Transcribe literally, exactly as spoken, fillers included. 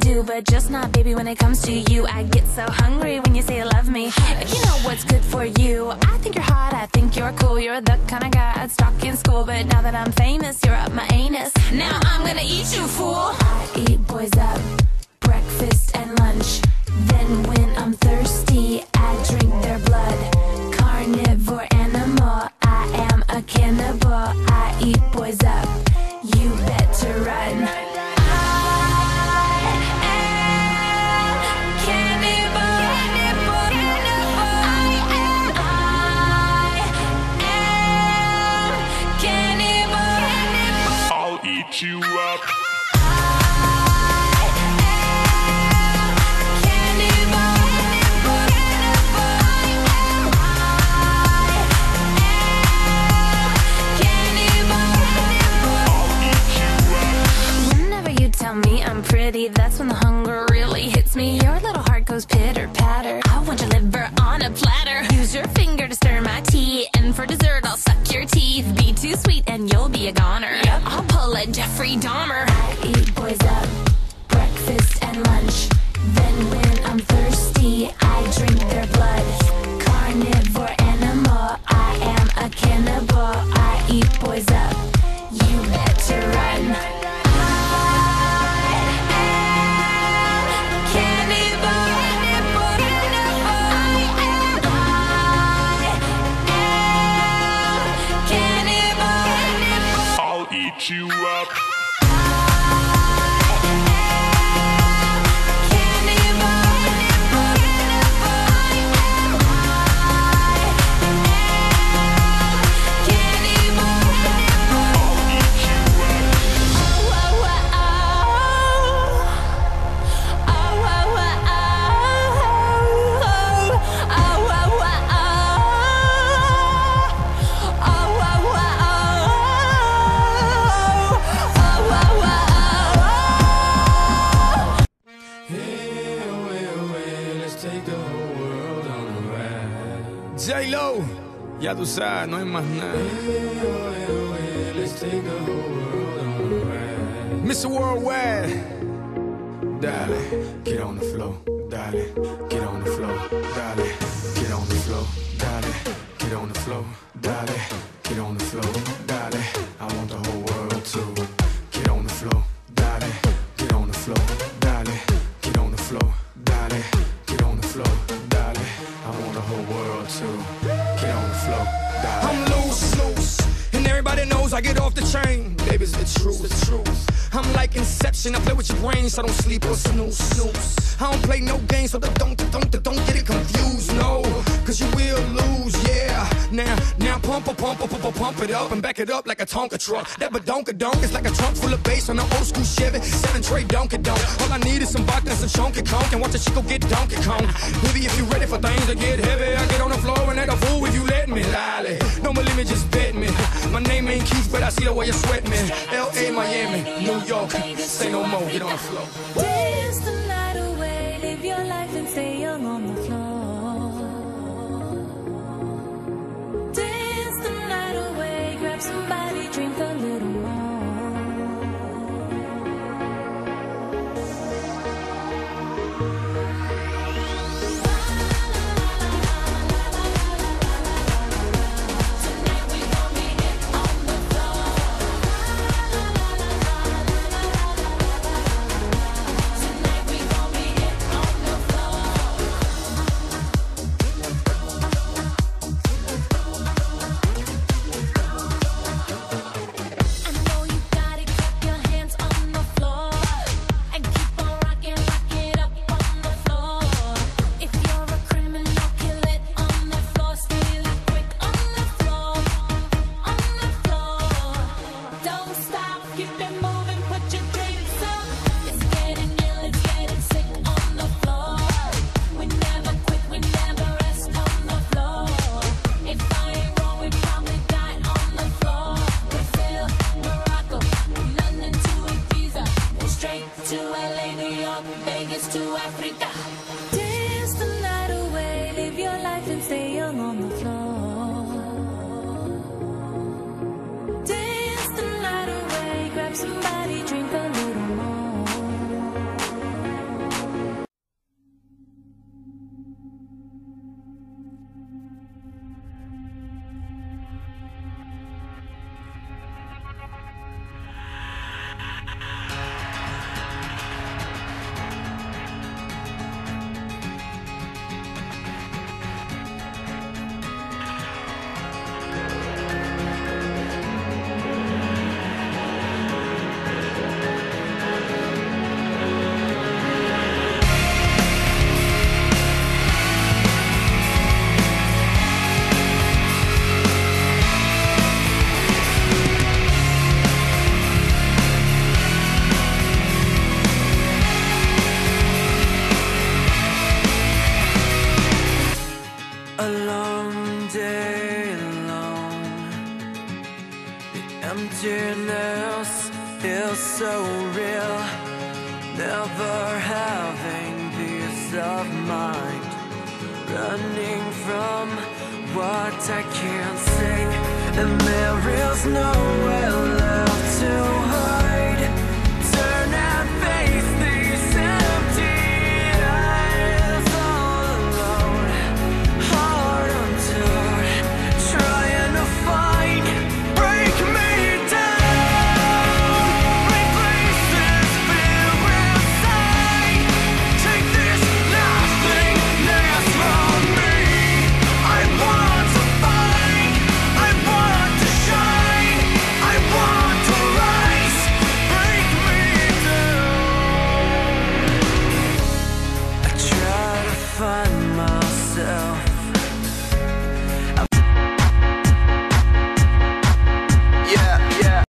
do, but just not, baby, when it comes to you. I get so hungry when you say you love me. You know what's good for you. I think you're hot, I think you're cool. You're the kind of guy I'd stalk in school, but now that I'm famous, you're up my anus. Now I'm gonna eat you, fool. I eat boys up, breakfast and lunch. Then when I'm thirsty, I drink their blood. Carnivore animal, I am a cannibal. I eat boys up, you better run. You up. Whenever you tell me I'm pretty, that's when the hunger really hits me. Your little heart goes pitter patter. I want your liver on a platter. Use your finger to stir my tea, and for dessert I'll suck your teeth. Be too sweet and you'll be a goner. Yep. I'll Jeffrey Dahmer. I eat boys up, breakfast and lunch. Then when I'm thirsty, I drink their blood. Carnivore animal, I am a cannibal. I eat boys up, you better run. You up. J-Lo, ya tú sabes, no hay más nada. mister Worldwide, dale, get on the flow, dale, get on the flow, dale, get on the flow, dale, get on the flow, dale, get on the flow, dale, I want the whole world to get on the flow, dale, get on the flow, dale, get on the flow, dale, get on the flow. To get on the flow, die. I'm loose, loose, and everybody knows I get off the train. Baby's the truth, it's the truth. I'm like Inception, I play with your brains, so I don't sleep or snooze, snooze. I don't play no games, so don't, don't, don't, don't get it confused, no, cause you will lose, yeah. Now, now pump, pump, pump, pump, pump, pump it up and back it up like a Tonka truck. That badonka donk is like a trunk full of bass on an old school Chevy, seven tray donkey donk. All I need is some vodka and some chunky conk and watch a chico get donkey conk. Maybe if you ready for things to get heavy, I get on the floor and act a fool if you let me. Lolly, don't believe me, just bet me. My name ain't Keith, but I see the way you sweat me. L A, Miami, New York, say no more, get on the floor. Dance the night away, live your life and stay young on the floor. Dance the night away, grab somebody, drink a little day long. The emptiness is so real, never having peace of mind, running from what I can't see, and there is nowhere